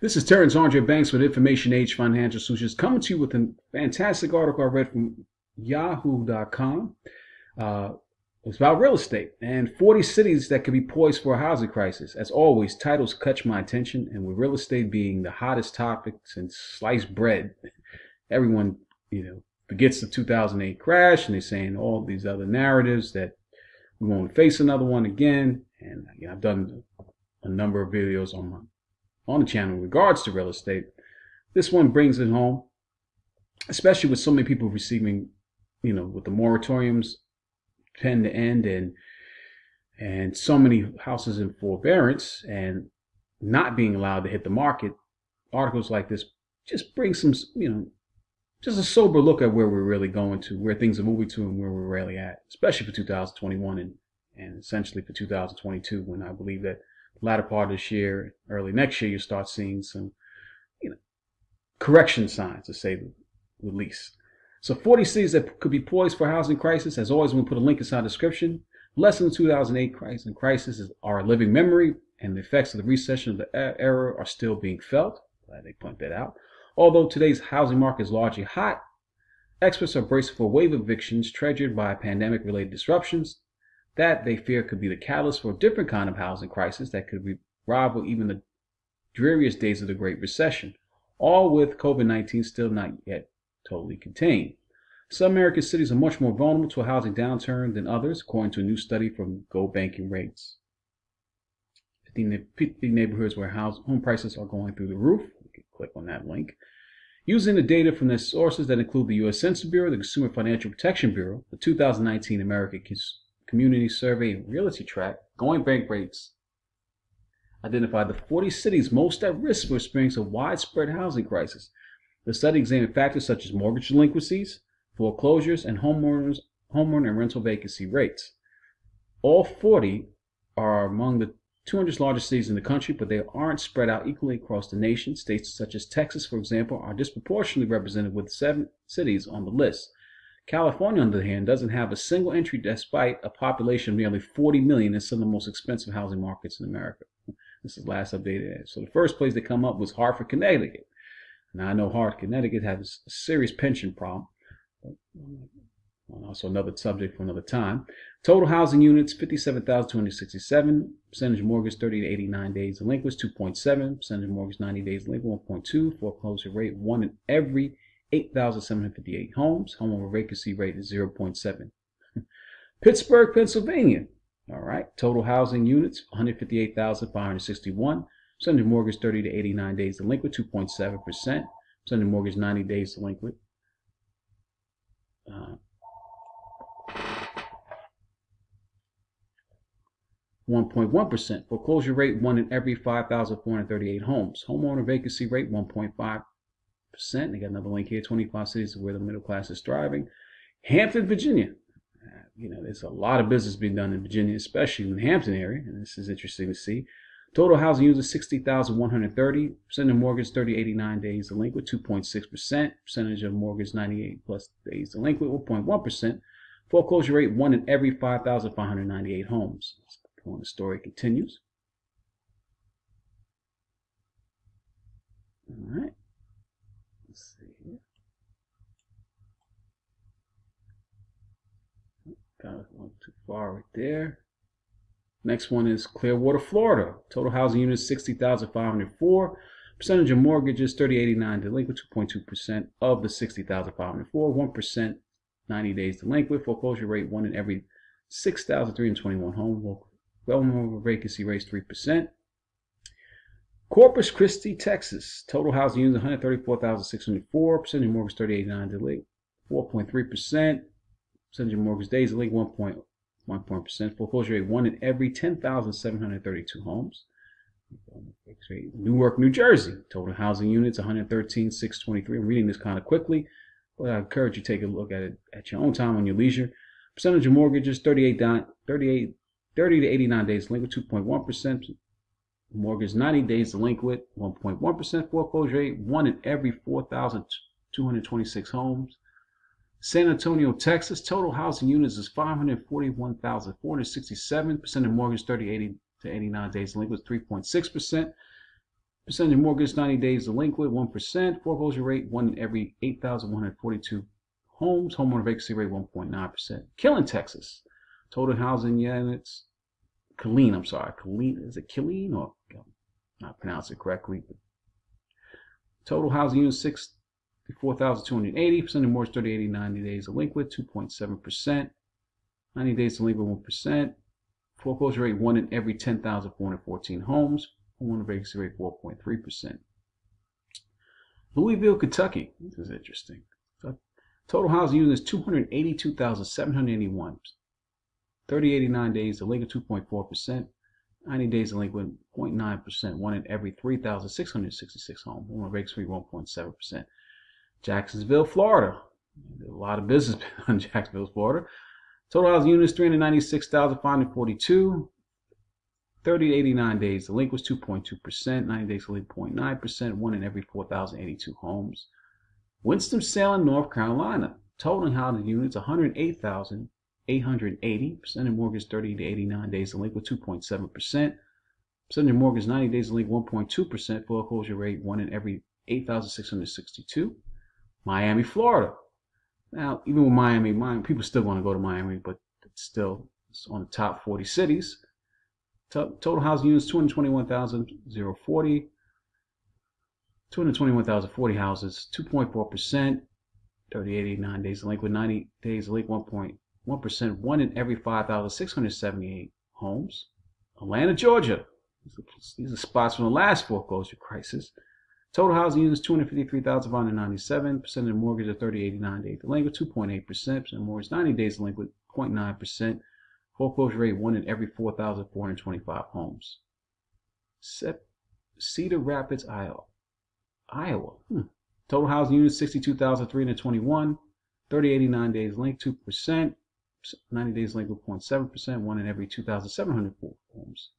This is Terrence-Andre Banks with Information Age Financial Solutions, coming to you with a fantastic article I read from Yahoo.com. It's about real estate and 40 cities that could be poised for a housing crisis. As always, titles catch my attention, and with real estate being the hottest topic since sliced bread, everyone forgets the 2008 crash, and they're saying all these other narratives that we won't face another one again. And I've done a number of videos on the channel in regards to real estate. This one brings it home, especially with so many people receiving, with the moratoriums tend to end and so many houses in forbearance and not being allowed to hit the market. Articles like this just bring some, just a sober look at where we're really going to, where things are moving to, and where we're really at, especially for 2021 and essentially for 2022, when I believe that the latter part of this year, early next year, you start seeing some, correction signs, to say the least. So 40 cities that could be poised for a housing crisis. As always, we'll put a link inside the description. Lessons of the 2008 crisis are a living memory, and the effects of the recession of the era are still being felt. Glad they point that out. Although today's housing market is largely hot, experts are bracing for a wave of evictions triggered by pandemic-related disruptions that they fear could be the catalyst for a different kind of housing crisis that could rival even the dreariest days of the Great Recession, all with COVID-19 still not yet totally contained. Some American cities are much more vulnerable to a housing downturn than others, according to a new study from Go Banking Rates. 50 neighborhoods where home prices are going through the roof. You can click on that link. Using the data from their sources that include the U.S. Census Bureau, the Consumer Financial Protection Bureau, the 2019 American Community Survey, and Realty Track, Go Banking Rates identified the 40 cities most at risk for experiencing a widespread housing crisis. The study examined factors such as mortgage delinquencies, foreclosures, and homeowner and rental vacancy rates. All 40 are among the 200 largest cities in the country, but they aren't spread out equally across the nation. States such as Texas, for example, are disproportionately represented with 7 cities on the list. California, on the other hand, doesn't have a single entry despite a population of nearly 40 million in some of the most expensive housing markets in America. This is last updated. So the first place they come up was Hartford, Connecticut. Now, I know Connecticut has a serious pension problem. Also, another subject for another time. Total housing units, 57,267. Percentage mortgage, 30 to 89 days delinquent, 2.7. Percentage mortgage, 90 days delinquent, 1.2. Foreclosure rate, 1 in every 8,758 homes. Homeowner vacancy rate is 0.7. Pittsburgh, Pennsylvania. All right. Total housing units, 158,561. Percentage mortgage 30 to 89 days delinquent, 2.7%. Percentage mortgage 90 days delinquent. %. Foreclosure rate 1 in every 5,438 homes. Homeowner vacancy rate 1.5%. They got another link here. 25 cities where the middle class is thriving. Hampton, Virginia. There's a lot of business being done in Virginia, especially in the Hampton area, and this is interesting to see. Total housing users 60,130. Percentage of mortgage 30 to 89 days delinquent, 2.6%. Percentage of mortgage 98 plus days delinquent, 1.1%. Foreclosure rate 1 in every 5,598 homes. The story continues. All right. Let's see here. Got one too far right there. Next one is Clearwater, Florida. Total housing units 60,504. Percentage of mortgages 30-89 delinquent, 2.2% of the 60,504. 1% 90 days delinquent. Foreclosure rate 1 in every 6,321 homes. Homeowner vacancy rate 3%. Corpus Christi, Texas. Total housing units 134,604. Percentage of mortgage 30-89 delinquent, 4.3%. Percentage of mortgage days delinquent 1.1%. Foreclosure rate 1 in every 10,732 homes. Newark, New Jersey. Total housing units 113,623. I'm reading this kind of quickly, but I encourage you to take a look at it at your own time on your leisure. Percentage of mortgages 30 to 89 days delinquent, 2.1%. Mortgage 90 days delinquent, 1.1%. Foreclosure rate 1 in every 4,226 homes. San Antonio, Texas, total housing units is 541,467. Percent of mortgage 30 to 89 days delinquent, 3.6%. Percentage of mortgage 90 days delinquent 1%. Foreclosure rate 1 in every 8,142 homes. Homeowner vacancy rate 1.9%. Killing Texas. Total housing units. Killeen, I'm sorry. Killeen, is it Killeen or not pronounced it correctly? But total housing units 64,280. Percentage of mortgage 30, 80, 90 days delinquent 2.7%. 90 days delinquent 1%. Foreclosure rate 1 in every 10,414 homes. Homeowner vacancy rate 4.3%. Louisville, Kentucky. This is interesting. Total housing units 282,781. 30, 89 days delinquent 2.4%. 90 days delinquent 0.9%. 1 in every 3,666 homes. Homeowner vacancy rate 1.7%. Jacksonville, Florida. A lot of business in Jacksonville, Florida. Total housing units 396,542. 30 to 89 days delinquent 2.2%, 90 days delinquent 0.9%, 1 in every 4,082 homes. Winston-Salem, North Carolina. Total housing units 108,880. Percent of mortgage 30 to 89 days delinquent 2.7%. Percent of mortgage 90 days delinquent 1.2%. Foreclosure rate 1 in every 8,662. Miami, Florida. Now, even with Miami, people still want to go to Miami, but it's still on the top 40 cities. Total housing units 221,040. 221,040 houses, 2.4%. 30, 89 days delinquent, 90 days delinquent 1.1%. 1 in every 5,678 homes. Atlanta, Georgia. These are spots from the last foreclosure crisis. Total housing units 253,597. Percentage of mortgage of 30, 89 days delinquent 2.8%. Percentage of mortgage 90 days delinquent 0.9%. Foreclosure rate 1 in every 4,425 homes. Cedar Rapids, Iowa. Total housing units 62,321. 30, 89 days linked 2%. 90 days linked with 0.7%. 1 in every 2,704 homes.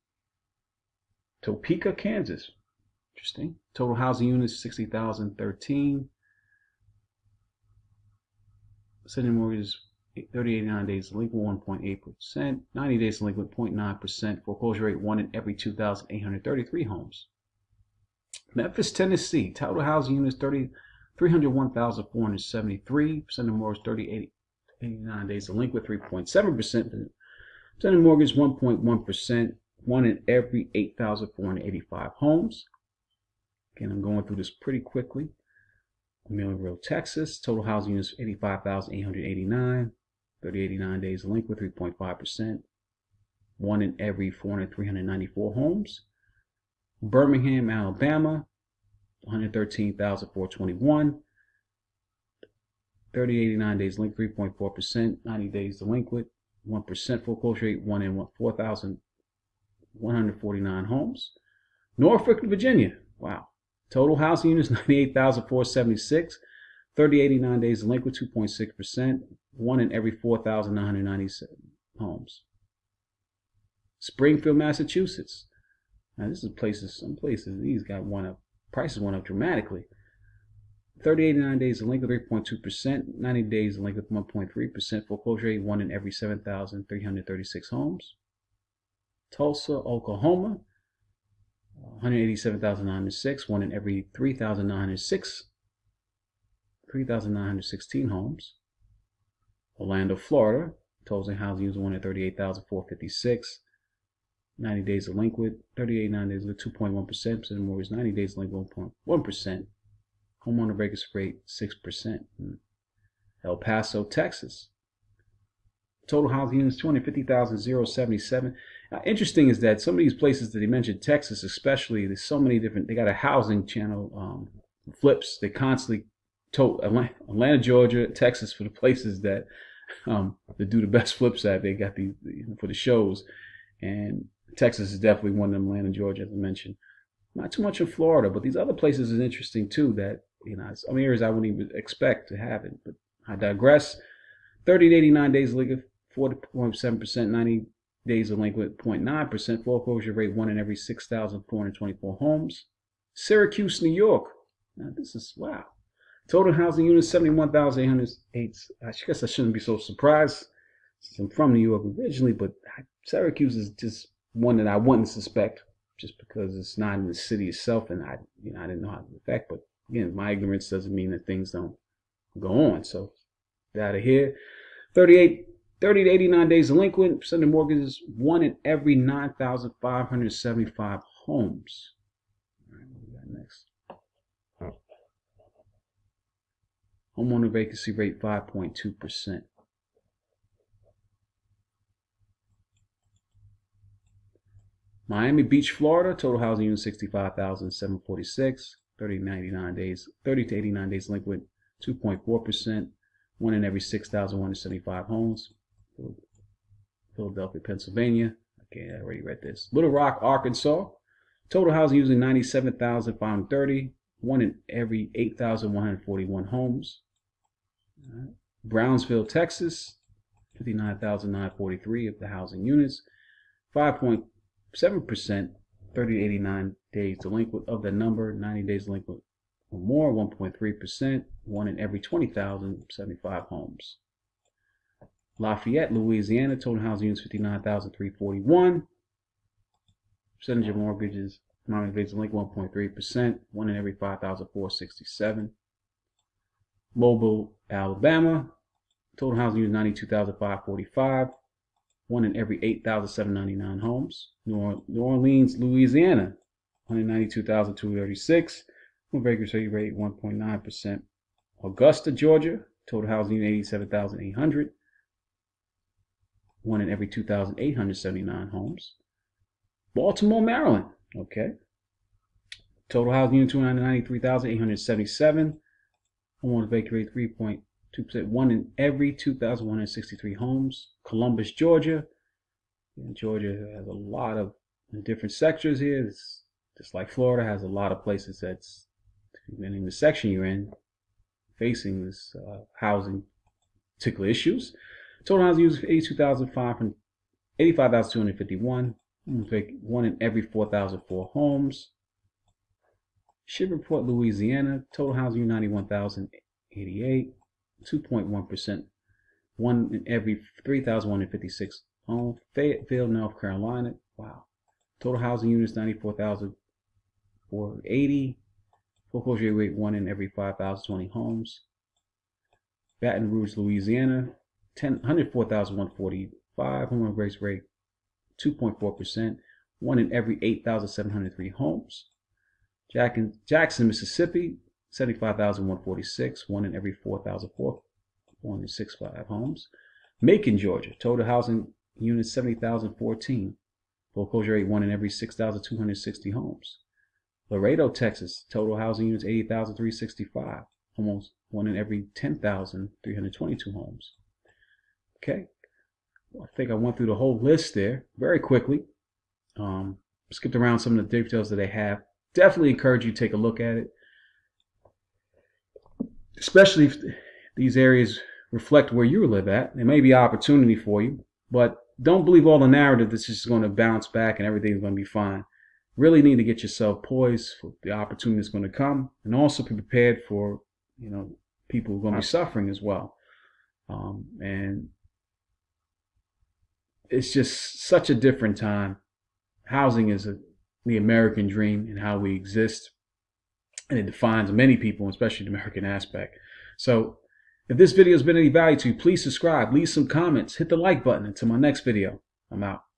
Topeka, Kansas. Interesting. Total housing units 60,013. Sending mortgages 30, 89 days delinquent 1.8%, 90 days delinquent 0.9%, foreclosure rate 1 in every 2,833 homes. Memphis, Tennessee, total housing units 301,473, percent of mortgage 30, 89 days delinquent 3.7%, percent of mortgage 1.1%, 1 in every 8,485 homes. Again, I'm going through this pretty quickly. Amarillo, Texas, total housing units 85,889. 30, 89 days delinquent 3.5%, 1 in every 394 homes. Birmingham, Alabama, 113,421. 30, 89 days delinquent 3.4%, 90 days delinquent 1%, foreclosure rate 1 in 4,149 homes. Norfolk, Virginia, wow. Total housing units 98,476. 30, 89 days delinquent 2.6%, 1 in every 4,997 homes. Springfield, Massachusetts. Now this is places, some places these got one up, prices went up dramatically. 30, 89 days delinquent 3.2%, 90 days delinquent 1.3%, foreclosure rate 1 in every 7,336 homes. Tulsa, Oklahoma, 187,906, 1 in every 3,916 homes. Orlando, Florida, total housing units 1 at 38,456. 90 days delinquent, 38, 9 days delinquent, 2.1%. Percent of mortgage, 90 days delinquent, 1.1%. Homeowner vacancy rate, 6%. El Paso, Texas. Total housing units, 250,077. Now, interesting is that some of these places that they mentioned, Texas especially, there's so many different, they got a housing channel flips. They constantly Atlanta, Georgia, Texas for the places that they do the best flips at. They got these for the shows, and Texas is definitely one of them. Atlanta, Georgia, as I mentioned, not too much in Florida, but these other places is interesting too. That you know, some areas I wouldn't even expect to have it. But I digress. 30 to 89 days delinquent, 4.7%. 90 days delinquent, 0.9%. Foreclosure rate 1 in every 6,424 homes. Syracuse, New York. Now this is wow. Total housing units 71,808. I guess I shouldn't be so surprised since I'm from New York originally, but Syracuse is just one that I wouldn't suspect just because it's not in the city itself, and I didn't know how it would affect. But again, my ignorance doesn't mean that things don't go on. So get out of here. 30 to 89 days delinquent. Percent of mortgages, 1 in every 9,575 homes. All right, what do we got next? Homeowner vacancy rate 5.2%. Miami Beach, Florida, total housing units 65,746, 30 to 89 days delinquent, 2.4%, 1 in every 6,175 homes. Philadelphia, Pennsylvania. Okay, I already read this. Little Rock, Arkansas, total housing units 97,530, 1 in every 8,141 homes. All right. Brownsville, Texas, 59,943 of the housing units, 5.7%, 30 to 89 days delinquent. Of the number, 90 days delinquent or more, 1.3%, 1 in every 20,075 homes. Lafayette, Louisiana, total housing units 59,341. Percentage of mortgages, Miami Beach delinquent, 1.3%, 1 in every 5,467. Mobile, Alabama, total housing units 92,545. 1 in every 8,799 homes. New Orleans, Louisiana, 192,236. Vacancy rate 1.9%. Augusta, Georgia, total housing unit 87,800. 1 in every 2,879 homes. Baltimore, Maryland, okay. Total housing unit 293,877. Homeowner vacancy rate 3.2%, 1 in every 2,163 homes. Columbus, Georgia. And Georgia has a lot of different sectors here. It's just like Florida, has a lot of places that's, depending on the section you're in, facing this housing particular issues. Total housing units 85,251. 1 in every 4,004 homes. Shreveport, Louisiana, total housing unit 91,088. 2.1%, 1 in every 3,156 homes. Fayetteville, North Carolina. Wow. Total housing units 94,480. Foreclosure rate 1 in every 5,020 homes. Baton Rouge, Louisiana, 104,145. Homeowner rate 2.4%, 1 in every 8,703 homes. Jackson, Mississippi, 75,146, 1 in every 4,465 homes. Macon, Georgia, total housing units 70,014. Foreclosure rate 1 in every 6,260 homes. Laredo, Texas, total housing units 80,365, almost 1 in every 10,322 homes. Okay, well, I think I went through the whole list there very quickly. Skipped around some of the details that they have. Definitely encourage you to take a look at it, especially if these areas reflect where you live at. There may be opportunity for you, but don't believe all the narrative that's just going to bounce back and everything's going to be fine. Really need to get yourself poised for the opportunity that's going to come, and also be prepared for, you know, people who are going to be suffering as well. And it's just such a different time. Housing is the American dream and how we exist. And it defines many people, especially the American aspect. So if this video has been any value to you, please subscribe, leave some comments, hit the like button. Until my next video, I'm out.